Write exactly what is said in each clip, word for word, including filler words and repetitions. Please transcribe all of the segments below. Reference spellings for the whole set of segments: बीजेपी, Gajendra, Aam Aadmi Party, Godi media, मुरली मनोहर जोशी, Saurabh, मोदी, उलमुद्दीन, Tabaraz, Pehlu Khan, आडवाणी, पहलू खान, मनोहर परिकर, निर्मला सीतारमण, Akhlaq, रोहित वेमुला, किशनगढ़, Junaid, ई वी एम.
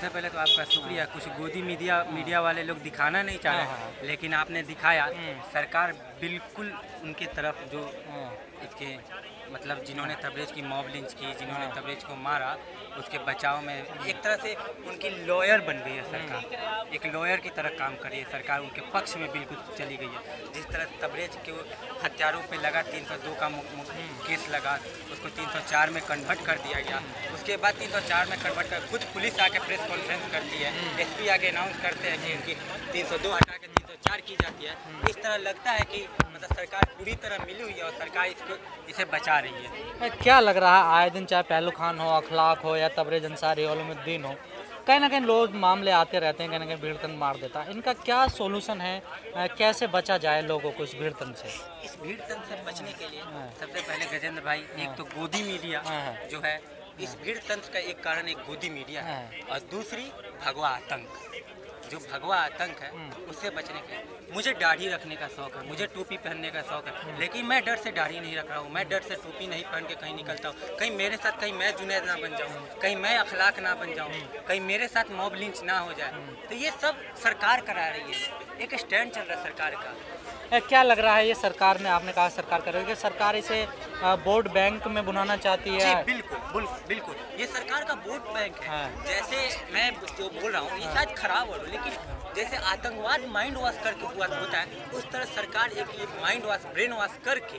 सबसे पहले तो आपका शुक्रिया। कुछ गोदी मीडिया मीडिया वाले लोग दिखाना नहीं चाह रहे, लेकिन आपने दिखाया। सरकार बिल्कुल उनके तरफ जो इसके मतलब जिन्होंने तबरेज़ की मॉब लिंच की, जिन्होंने तबरेज़ को मारा, उसके बचाव में एक तरह से उनकी लॉयर बन गई है सरकार। एक लॉयर की तरह काम करी है सरकार, उनके पक्ष में बिल्कुल चली गई है। जिस तरह तबरेज़ के हत्यारों पे लगा तीन सौ दो का केस लगा, उसको तीन सौ चार में कन्वर्ट कर दिया गया। उसके बाद तीन सौ चार में कन्वर्ट कर खुद पुलिस आके प्रेस कॉन्फ्रेंस करती है, एस पी आगे अनाउंस करते हैं कि उनकी तीन सौ दो हटा के तीन सौ चार की जाती है। इस तरह लगता है कि मतलब सरकार पूरी तरह मिली हुई है और सरकार इसको इसे बचा रही है। क्या लग रहा है आए दिन, चाहे पहलू खान हो, अखलाक हो या तबरेज़ अंसारी हो, उलमुद्दीन हो, कहीं ना कहीं लोग मामले आते रहते हैं, कहीं ना कहीं भीड़तन मार देता है। इनका क्या सोल्यूशन है, कैसे बचा जाए लोगों को इस भीड़तन से? इस भीड़तन से बचने के लिए सबसे पहले गजेंद्र भाई, एक तो गोदी मीडिया जो है, इस भीड़ तंत्र का एक कारण एक गोदी मीडिया है और दूसरी भगवा आतंक। जो भगवा आतंक है उससे बचने के लिए, मुझे दाढ़ी रखने का शौक है, मुझे टोपी पहनने का शौक है, लेकिन मैं डर से दाढ़ी नहीं रख रहा हूँ, मैं डर से टोपी नहीं पहन के कहीं निकलता हूँ। कहीं मेरे साथ कहीं मैं जुनैद ना बन जाऊँ, कहीं मैं अखलाक ना बन जाऊँ, कहीं मेरे साथ मॉब लिंच ना हो जाए। तो ये सब सरकार करा रही है, एक स्टैंड चल रहा है सरकार का। क्या लग रहा है ये सरकार में, आपने कहा सरकार कर रही है, सरकार इसे वोट बैंक में बुलाना चाहती है? जी बिल्कुल बिल्कुल, ये सरकार का वोट बैंक है। हाँ। जैसे मैं जो बोल रहा हूँ ये शायद खराब हो रहा है, लेकिन जैसे आतंकवाद माइंड वॉश करके हुआ होता है, उस तरह सरकार एक ये माइंड वॉश ब्रेन वॉश करके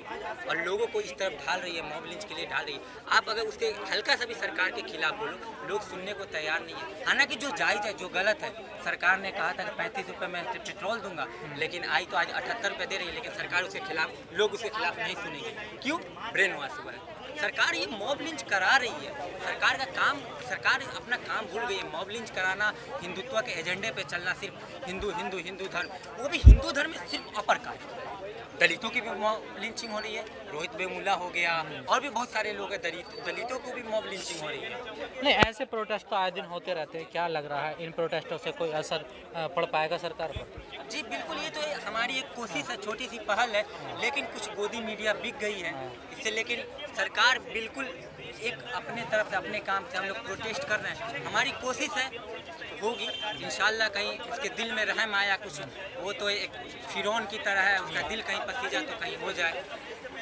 और लोगों को इस तरफ ढाल रही है, मॉब लिंच के लिए ढाल रही है। आप अगर उसके हल्का सा भी सरकार के खिलाफ बोलो, लोग सुनने को तैयार नहीं है। हालांकि जो जायज़ है, जो गलत है, सरकार ने कहा था कि पैंतीस रुपये में पेट्रोल दूंगा, लेकिन आई तो आज अठहत्तर रुपये दे रही है, लेकिन सरकार उसके खिलाफ, लोग उसके खिलाफ नहीं सुनेंगे। क्यों? ब्रेन वॉश हुआ है। सरकार ये मॉब लिंच करा रही है, सरकार का काम, सरकार अपना काम भूल गई है। मॉब लिंच कराना, हिंदुत्व के एजेंडे पे चलना, सिर्फ हिंदू हिंदू हिंदू धर्म, वो भी हिंदू धर्म में सिर्फ अपर कास्ट। दलितों की भी मॉब लिंचिंग हो रही है, रोहित वेमुला हो गया और भी बहुत सारे लोग हैं, दलित दलितों को भी मॉब लिंचिंग हो रही है। नहीं, ऐसे प्रोटेस्ट तो आए दिन होते रहते हैं। क्या लग रहा है इन प्रोटेस्टों से कोई असर पड़ पाएगा सरकार पर? जी बिल्कुल, ये तो हमारी एक कोशिश है, छोटी सी पहल है, लेकिन कुछ गोदी मीडिया बिक गई है इससे। लेकिन सरकार बिल्कुल एक अपने तरफ से, अपने काम से हम लोग प्रोटेस्ट कर रहे हैं, हमारी कोशिश है, होगी इंशाल्लाह। कहीं उसके दिल में रहम आया कुछ, वो तो एक फिरौन की तरह है, उसका दिल कहीं पसीजा तो कहीं हो जाए।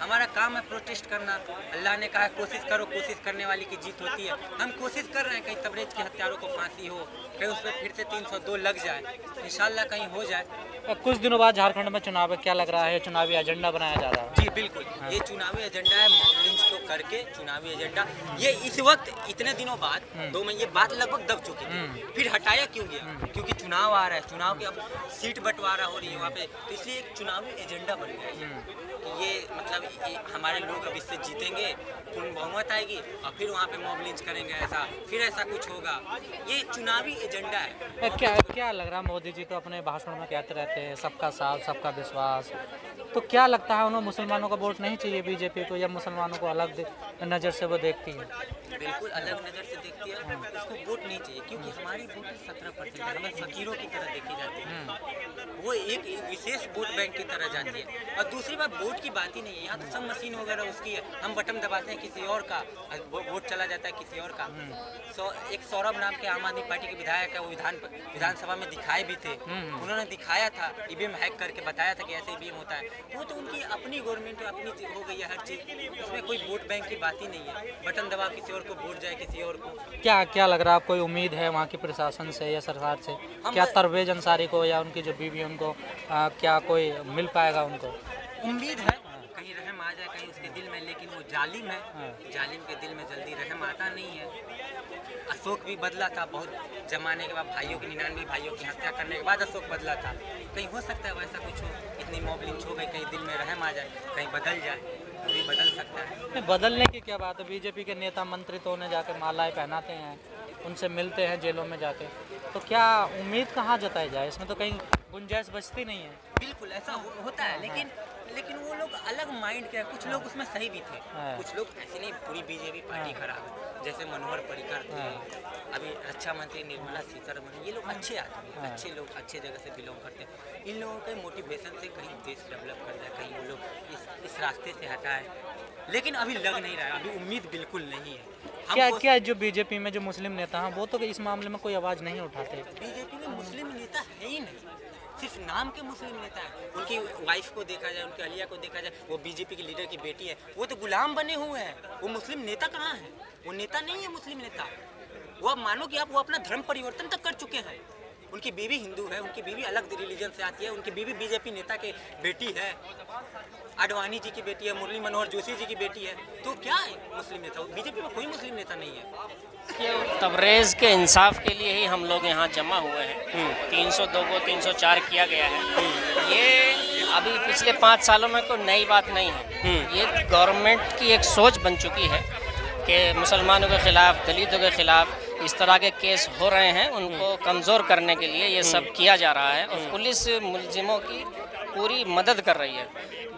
हमारा काम है प्रोटेस्ट करना। अल्लाह ने कहा कोशिश करो, कोशिश करने वाली की जीत होती है। हम कोशिश कर रहे हैं, कहीं तबरेज़ के हत्यारों को फांसी हो, कहीं उस पर फिर से तीन सौ दो लग जाए, इंशाल्लाह कहीं हो जाए। कुछ दिनों बाद झारखंड में चुनाव है, क्या लग रहा है चुनावी एजेंडा बनाया जा रहा है? जी बिल्कुल, ये चुनावी एजेंडा है, मॉब लिंच को करके चुनावी एजेंडा। ये इस वक्त इतने दिनों बाद, दो महीने, ये बात लगभग दब चुकी थी, फिर हटाया क्यों गया? क्योंकि चुनाव आ रहा है, चुनाव की अब सीट बंटवारा हो रही है वहाँ पे, तो इसलिए एक चुनावी एजेंडा बन गया है। ये मतलब हमारे लोग अब इससे जीतेंगे, पूर्ण बहुमत आएगी और फिर वहाँ पे मॉब लिंच करेंगे, ऐसा फिर ऐसा कुछ होगा। ये चुनावी एजेंडा है। क्या क्या लग रहा है, मोदी जी तो अपने भाषण में कहते रहते हैं सबका साथ सबका विश्वास, तो क्या लगता है उन्हें मुसलमानों का वोट नहीं चाहिए बीजेपी को, या मुसलमानों को अलग नज़र से वो देखती है? बिल्कुल अलग नज़र से देखती है, उसको वोट नहीं चाहिए, क्योंकि हमारी वोट सत्रह परसेंट हमें फकीरों की तरह देखी जाती है, वो एक विशेष वोट बैंक की तरह जाती है। और दूसरी बात, वोट की बात ही नहीं है, यहाँ तो सब मशीन वगैरह उसकी है, हम बटन दबाते हैं किसी और का, वोट चला जाता है किसी और का। सौ एक सौरभ नाम के आम आदमी पार्टी के विधायक है, वो विधान विधानसभा में दिखाए भी थे, उन्होंने दिखाया था ई वी एम हैक करके, बताया था कि ऐसे ई वी एम होता है। वो तो उनकी अपनी गवर्नमेंट अपनी हो गई है हर चीज़, उसमें कोई वोट बैंक की बात ही नहीं है, बटन दबाव किसी और को वोट जाए किसी और को। क्या क्या लग रहा है, कोई उम्मीद है वहाँ के प्रशासन से या सरकार से? क्या तबरेज़ अंसारी को या उनकी जो बीवी, उनको क्या कोई मिल पाएगा? उनको उम्मीद है कहीं रहम आ जाए कहीं उसके दिल में, लेकिन वो जालिम है, जालिम के दिल में जल्दी रहम आता नहीं है। अशोक भी बदला था, बहुत जमाने के बाद भाइयों के, निन्यानवे भाइयों की हत्या करने के बाद अशोक बदला था। कहीं हो सकता है वैसा कुछ हो, इतनी मॉब लिंच हो गई, कहीं दिल में रहम आ जाए, कहीं बदल जाए, भी बदल सकता है। बदलने की क्या बात है, बीजेपी के नेता मंत्री तो उन्हें जाकर मालाएं पहनाते हैं, उनसे मिलते हैं जेलों में जाके, तो क्या उम्मीद कहाँ जताई जाए? इसमें तो कहीं गुंजाइश बचती नहीं है। बिल्कुल ऐसा हो, होता है, लेकिन लेकिन वो लोग अलग माइंड के हैं, कुछ लोग उसमें सही भी थे, कुछ लोग ऐसे नहीं, पूरी बीजेपी पार्टी खराब है। जैसे मनोहर परिकर थे, अभी रक्षा मंत्री निर्मला सीतारमण, ये लोग अच्छे आदमी हैं, अच्छे लोग, अच्छे जगह से बिलोंग करते हैं। इन लोगों के मोटिवेशन से कहीं देश डेवलप कर जाए, कहीं वो लोग इस इस रास्ते से हटाए, लेकिन अभी लग नहीं रहा है, अभी उम्मीद बिल्कुल नहीं है। क्या क्या जो बीजेपी में जो मुस्लिम नेता हैं वो तो इस मामले में कोई आवाज़ नहीं उठाते। बीजेपी में मुस्लिम नेता है ही नहीं, सिर्फ नाम के मुस्लिम नेता है। उनकी वाइफ को देखा जाए, उनकी अलिया को देखा जाए, वो बीजेपी के लीडर की बेटी है, वो तो गुलाम बने हुए हैं। वो मुस्लिम नेता कहाँ है? वो नेता नहीं है मुस्लिम नेता। वो आप मानो कि आप वो अपना धर्म परिवर्तन तक कर चुके हैं। उनकी बीवी हिंदू है, उनकी बीवी अलग रिलीजन से आती है, उनकी बीवी बीजेपी नेता के बेटी है, आडवाणी जी की बेटी है, मुरली मनोहर जोशी जी की बेटी है। तो क्या है मुस्लिम नेता? बीजेपी में कोई मुस्लिम नेता नहीं है। तबरेज़ के इंसाफ के लिए ही हम लोग यहाँ जमा हुए हैं। तीन सौ दो को तीन सौ चार किया गया है। ये अभी पिछले पाँच सालों में कोई नई बात नहीं है। ये गवर्नमेंट की एक सोच बन चुकी है कि मुसलमानों के खिलाफ, दलितों के खिलाफ इस तरह के केस हो रहे हैं, उनको कमज़ोर करने के लिए ये सब किया जा रहा है। और पुलिस मुलजिमों की पूरी मदद कर रही है,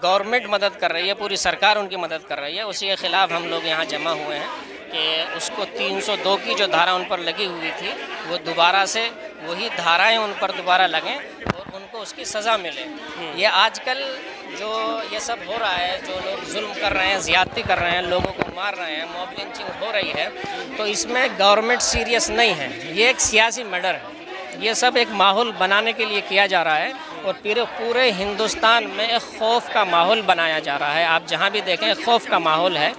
गवर्नमेंट मदद कर रही है, पूरी सरकार उनकी मदद कर रही है। उसी के ख़िलाफ़ हम लोग यहाँ जमा हुए हैं कि उसको तीन सौ दो की जो धारा उन पर लगी हुई थी वो दोबारा से वही धाराएं उन पर दोबारा लगें और उनको उसकी सज़ा मिले। ये आजकल जो ये सब हो रहा है, जो लोग जुल्म कर रहे हैं, ज़्यादती कर रहे हैं, लोगों को मार रहे हैं, मॉब लिंचिंग हो रही है, तो इसमें गवर्नमेंट सीरियस नहीं है। ये एक सियासी मर्डर है। ये सब एक माहौल बनाने के लिए किया जा रहा है और पूरे पूरे हिंदुस्तान में एक खौफ का माहौल बनाया जा रहा है। आप जहाँ भी देखें खौफ का माहौल है,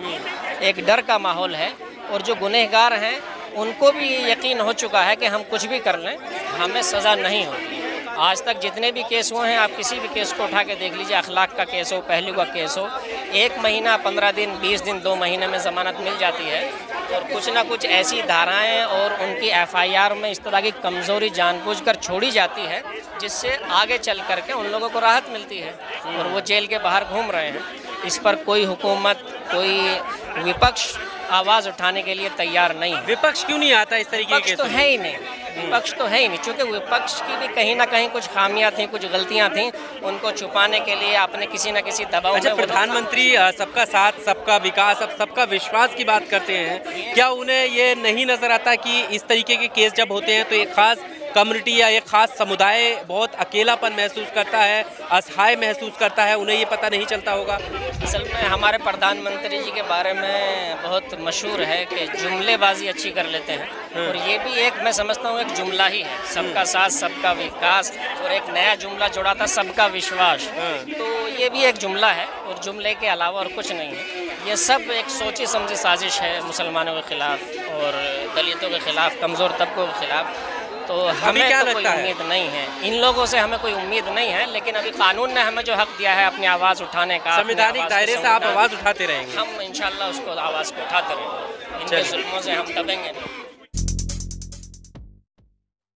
एक डर का माहौल है। और जो गुनहगार हैं उनको भी यकीन हो चुका है कि हम कुछ भी कर लें हमें सज़ा नहीं होगी। आज तक जितने भी केस हुए हैं, आप किसी भी केस को उठा के देख लीजिए, अखलाक का केस हो, पहलू का केस हो, एक महीना, पंद्रह दिन, बीस दिन, दो महीने में ज़मानत मिल जाती है। और कुछ ना कुछ ऐसी धाराएं और उनकी एफ आई आर में इस तरह की कमज़ोरी जानबूझकर छोड़ी जाती है जिससे आगे चल कर के उन लोगों को राहत मिलती है और वो जेल के बाहर घूम रहे हैं। इस पर कोई हुकूमत, कोई विपक्ष आवाज़ उठाने के लिए तैयार नहीं है। विपक्ष क्यों नहीं आता? इस तरीके के तो है ही नहीं, विपक्ष तो है ही नहीं, क्योंकि विपक्ष की भी कहीं ना कहीं कुछ खामियां थीं, कुछ गलतियां थीं, उनको छुपाने के लिए आपने किसी ना किसी दबाव में। प्रधानमंत्री सबका साथ, सबका विकास, अब सबका विश्वास की बात करते हैं, क्या उन्हें ये नहीं नज़र आता कि इस तरीके के केस जब होते हैं तो एक खास कम्युनिटी या एक खास समुदाय बहुत अकेलापन महसूस करता है, असहाय महसूस करता है, उन्हें ये पता नहीं चलता होगा? असल में हमारे प्रधानमंत्री जी के बारे में बहुत मशहूर है कि जुमलेबाजी अच्छी कर लेते हैं, और ये भी एक, मैं समझता हूँ, एक जुमला ही है। सबका साथ, सबका विकास, और एक नया जुमला जोड़ा था, सबका विश्वास। तो ये भी एक जुमला है और जुमले के अलावा और कुछ नहीं है। ये सब एक सोची समझी साजिश है मुसलमानों के खिलाफ और दलितों के खिलाफ, कमज़ोर तबकों के खिलाफ। तो हमें क्या तो कोई उम्मीद नहीं है, इन लोगों से हमें कोई उम्मीद नहीं है। लेकिन अभी कानून ने हमें जो हक दिया है अपनी आवाज़ उठाने का, संवैधानिक दायरे से आप आवाज़ उठाते रहेंगे, हम इंशाल्लाह उसको आवाज़ को उठाते रहेंगे। इनके जुल्मों से हम दबेंगे नहीं।